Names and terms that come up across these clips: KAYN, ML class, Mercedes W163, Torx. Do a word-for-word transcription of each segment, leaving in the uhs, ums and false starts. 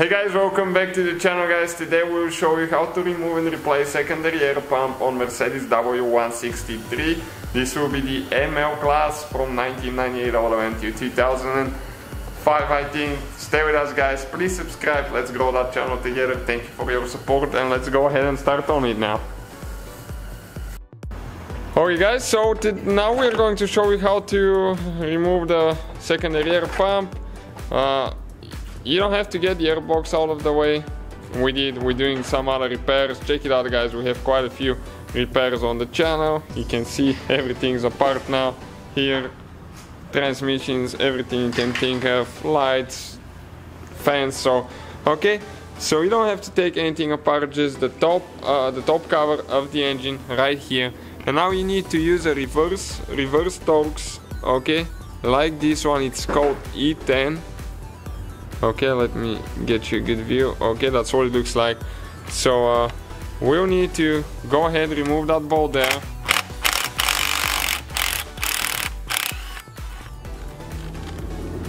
Hey guys, welcome back to the channel guys. Today we will show you how to remove and replace secondary air pump on Mercedes W one sixty-three. This will be the M L class from nineteen ninety-eight all the way until two thousand five, I think. Stay with us guys, please subscribe, let's grow that channel together. Thank you for your support and let's go ahead and start on it now. Okay guys, so now we are going to show you how to remove the secondary air pump. Uh, You don't have to get the airbox out of the way. We did, we're doing some other repairs. Check it out guys, we have quite a few repairs on the channel. You can see everything's apart now. Here, transmissions, everything you can think of, lights, fans, so, okay. So you don't have to take anything apart, just the top, uh, the top cover of the engine right here. And now you need to use a reverse, reverse Torx, okay. Like this one, it's called E ten. Okay, let me get you a good view. Okay, that's what it looks like. So uh, we'll need to go ahead and remove that bolt there.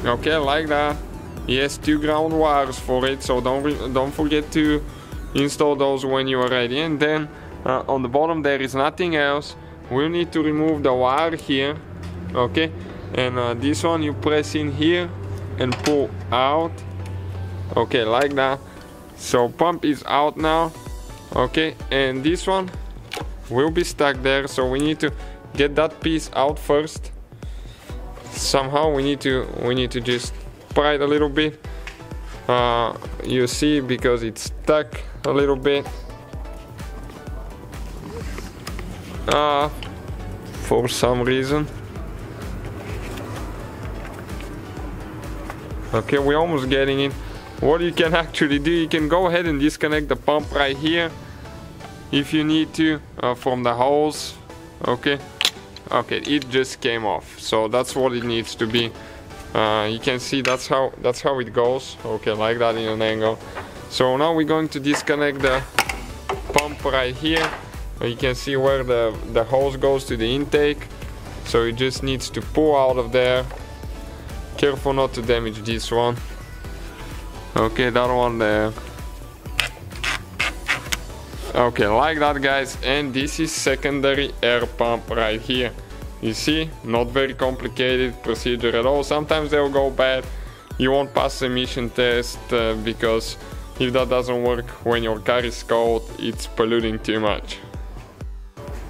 Okay, like that. He has two ground wires for it, so don't don't forget to install those when you are ready. And then uh, on the bottom there is nothing else. We'll need to remove the wire here. Okay, and uh, this one you press in here and pull out, okay, like that. So pump is out now, okay, and this one will be stuck there, so we need to get that piece out first somehow. We need to we need to just pry it a little bit, uh, you see, because it's stuck a little bit, uh, for some reason. Okay, we're almost getting it. What you can actually do, you can go ahead and disconnect the pump right here if you need to, uh, from the hose. Okay, okay, it just came off, so that's what it needs to be. Uh, you can see that's how that's how it goes. Okay, like that in an angle. So now we're going to disconnect the pump right here. You can see where the the hose goes to the intake. So it just needs to pull out of there. Careful not to damage this one. Okay, that one there. Okay, like that guys, and this is secondary air pump right here. You see, not very complicated procedure at all. Sometimes they'll go bad. You won't pass emission test uh, because if that doesn't work when your car is cold, it's polluting too much.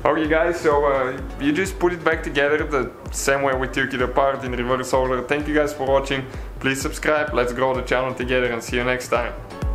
Okay guys, so uh, you just put it back together the same way we took it apart in reverse order. Thank you guys for watching, please subscribe, let's grow the channel together and see you next time.